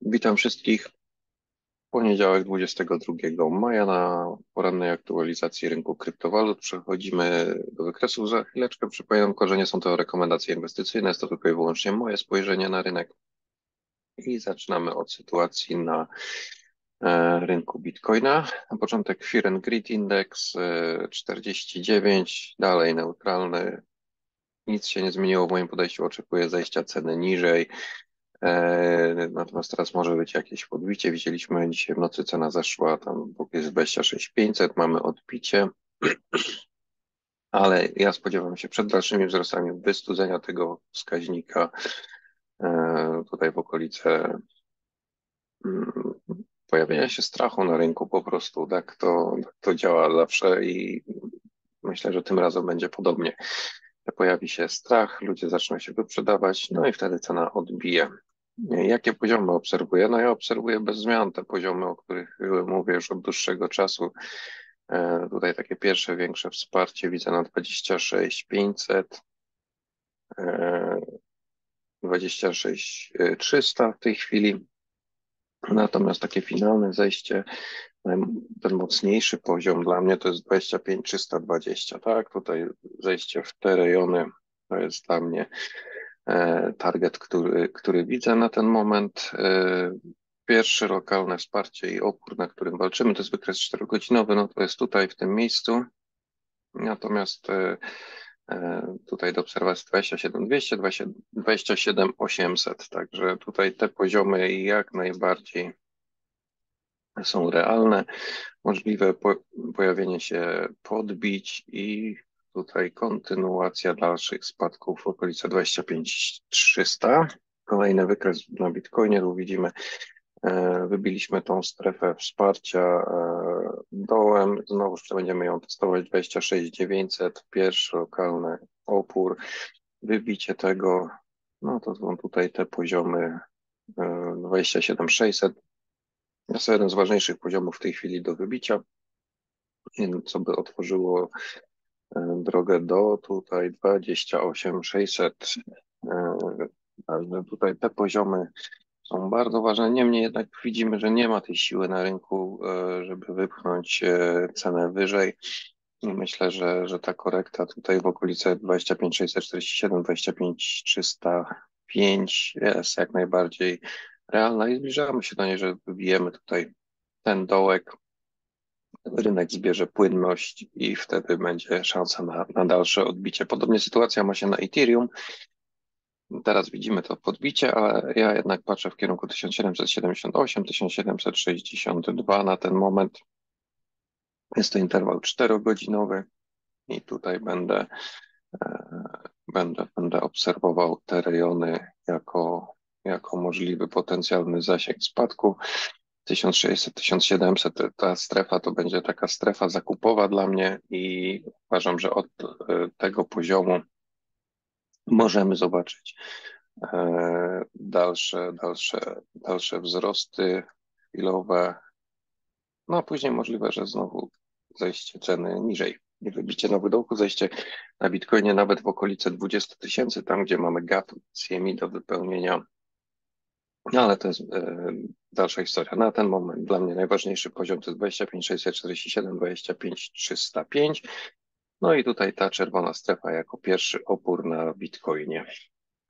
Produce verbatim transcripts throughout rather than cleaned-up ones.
Witam wszystkich. Poniedziałek, dwudziestego drugiego maja, na porannej aktualizacji rynku kryptowalut. Przechodzimy do wykresu za chwileczkę. Przypominam, że nie są to rekomendacje inwestycyjne, jest to tylko i wyłącznie moje spojrzenie na rynek. I zaczynamy od sytuacji na rynku Bitcoina. Na początek Fear and Greed Index czterdzieści dziewięć, dalej neutralny. Nic się nie zmieniło w moim podejściu, oczekuję zejścia ceny niżej. Natomiast teraz może być jakieś podbicie. Widzieliśmy dzisiaj w nocy, cena zeszła, tam jest dwadzieścia sześć pięćset, mamy odbicie, ale ja spodziewam się przed dalszymi wzrostami wystudzenia tego wskaźnika tutaj w okolice pojawienia się strachu na rynku po prostu. Tak to, tak to działa zawsze i myślę, że tym razem będzie podobnie. Pojawi się strach, ludzie zaczną się wyprzedawać, no i wtedy cena odbije. Jakie poziomy obserwuję? No ja obserwuję bez zmian te poziomy, o których mówię już od dłuższego czasu. E, tutaj takie pierwsze większe wsparcie widzę na dwadzieścia sześć pięćset, e, dwadzieścia sześć trzysta w tej chwili. Natomiast takie finalne zejście, ten mocniejszy poziom dla mnie to jest dwadzieścia pięć trzysta dwadzieścia, tak? Tutaj zejście w te rejony to jest dla mnie target, który, który widzę na ten moment. Pierwsze lokalne wsparcie i opór, na którym walczymy, to jest wykres czterogodzinowy, no to jest tutaj w tym miejscu. Natomiast tutaj do obserwacji dwadzieścia siedem dwieście, dwadzieścia siedem osiemset, także tutaj te poziomy jak najbardziej są realne, możliwe po, pojawienie się podbić i tutaj kontynuacja dalszych spadków w okolice dwadzieścia pięć trzysta. Kolejny wykres na Bitcoinie, tu widzimy, e, wybiliśmy tą strefę wsparcia e, dołem, znowu będziemy ją testować, dwadzieścia sześć dziewięćset, pierwszy lokalny opór, wybicie tego, no to są tutaj te poziomy e, dwadzieścia siedem sześćset, jest to jeden z ważniejszych poziomów w tej chwili do wybicia, co by otworzyło drogę do tutaj dwadzieścia osiem sześćset. Tutaj te poziomy są bardzo ważne, niemniej jednak widzimy, że nie ma tej siły na rynku, żeby wypchnąć cenę wyżej. Myślę, że, że ta korekta tutaj w okolice dwadzieścia pięć sześćset czterdzieści siedem, dwadzieścia pięć trzysta pięć jest jak najbardziej realna i zbliżamy się do niej, że wybijemy tutaj ten dołek, rynek zbierze płynność i wtedy będzie szansa na, na dalsze odbicie. Podobnie sytuacja ma się na Ethereum. Teraz widzimy to podbicie, ale ja jednak patrzę w kierunku tysiąc siedemset siedemdziesiąt osiem, tysiąc siedemset sześćdziesiąt dwa na ten moment. Jest to interwał czterogodzinowy i tutaj będę, będę, będę obserwował te rejony jako jako możliwy potencjalny zasięg spadku. tysiąc sześćset do tysiąc siedemset ta strefa to będzie taka strefa zakupowa dla mnie i uważam, że od tego poziomu możemy zobaczyć dalsze, dalsze, dalsze wzrosty chwilowe, no a później możliwe, że znowu zejście ceny niżej. Nie wybicie nowych dołków, zejście na Bitcoinie nawet w okolice dwadzieścia tysięcy, tam gdzie mamy gap C M I do wypełnienia. No ale to jest e, dalsza historia. Na ten moment dla mnie najważniejszy poziom to jest dwadzieścia pięć sześćset czterdzieści siedem, dwadzieścia pięć trzysta pięć. No i tutaj ta czerwona strefa jako pierwszy opór na Bitcoinie.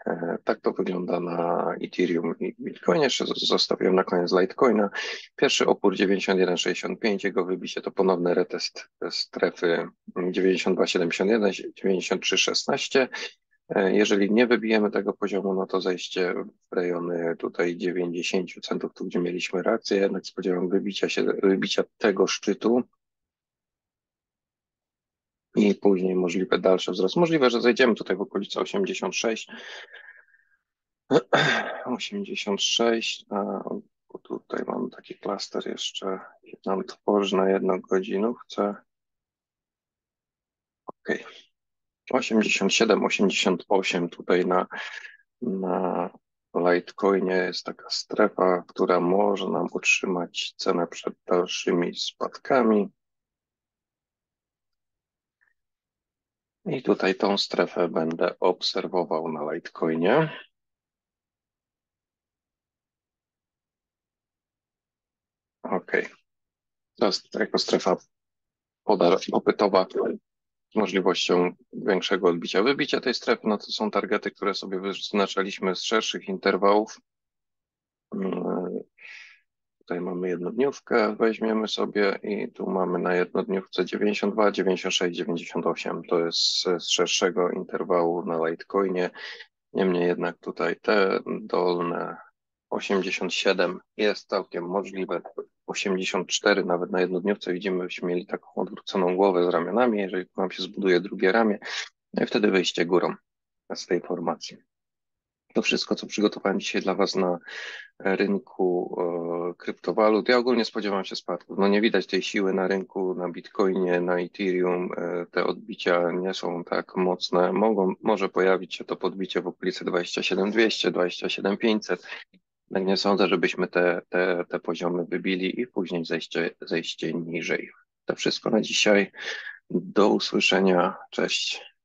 E, tak to wygląda na Ethereum i Bitcoinie. Jeszcze zostawiłem na koniec Litecoina. Pierwszy opór dziewięćdziesiąt jeden sześćdziesiąt pięć, jego wybicie to ponowny retest strefy dziewięćdziesiąt dwa siedemdziesiąt jeden, dziewięćdziesiąt trzy szesnaście. Jeżeli nie wybijemy tego poziomu, no to zejście w rejony tutaj dziewięćdziesiąt centów, tu gdzie mieliśmy reakcję, jednak spodziewam wybicia się, wybicia tego szczytu i później możliwe dalszy wzrost. Możliwe, że zejdziemy tutaj w okolice osiemdziesiąt sześć, osiemdziesiąt sześć, a tutaj mam taki klaster jeszcze, nam tworzy na jedną godzinówce. Okej. Okay. osiemdziesiąt siedem osiemdziesiąt osiem tutaj na, na Litecoinie jest taka strefa, która może nam utrzymać cenę przed dalszymi spadkami. I tutaj tą strefę będę obserwował na Litecoinie. OK. To jest jako strefa podaż popytowa z możliwością większego odbicia. Wybicia tej strefy, no to są targety, które sobie wyznaczaliśmy z szerszych interwałów. Tutaj mamy jednodniówkę, weźmiemy sobie i tu mamy na jednodniówce dziewięćdziesiąt dwa, dziewięćdziesiąt sześć, dziewięćdziesiąt osiem. To jest z szerszego interwału na Litecoinie. Niemniej jednak tutaj te dolne osiemdziesiąt siedem jest całkiem możliwe. osiemdziesiąt cztery nawet na jednodniówce widzimy, byśmy mieli taką odwróconą głowę z ramionami. Jeżeli nam się zbuduje drugie ramię, no i wtedy wyjście górą z tej formacji. To wszystko, co przygotowałem dzisiaj dla Was na rynku e, kryptowalut. Ja ogólnie spodziewam się spadków. No nie widać tej siły na rynku, na Bitcoinie, na Ethereum. E, te odbicia nie są tak mocne. Mogą, może pojawić się to podbicie w okolicy dwadzieścia siedem dwieście, dwadzieścia siedem pięćset. Tak nie sądzę, żebyśmy te, te, te poziomy wybili i później zejście, zejście niżej. To wszystko na dzisiaj. Do usłyszenia. Cześć.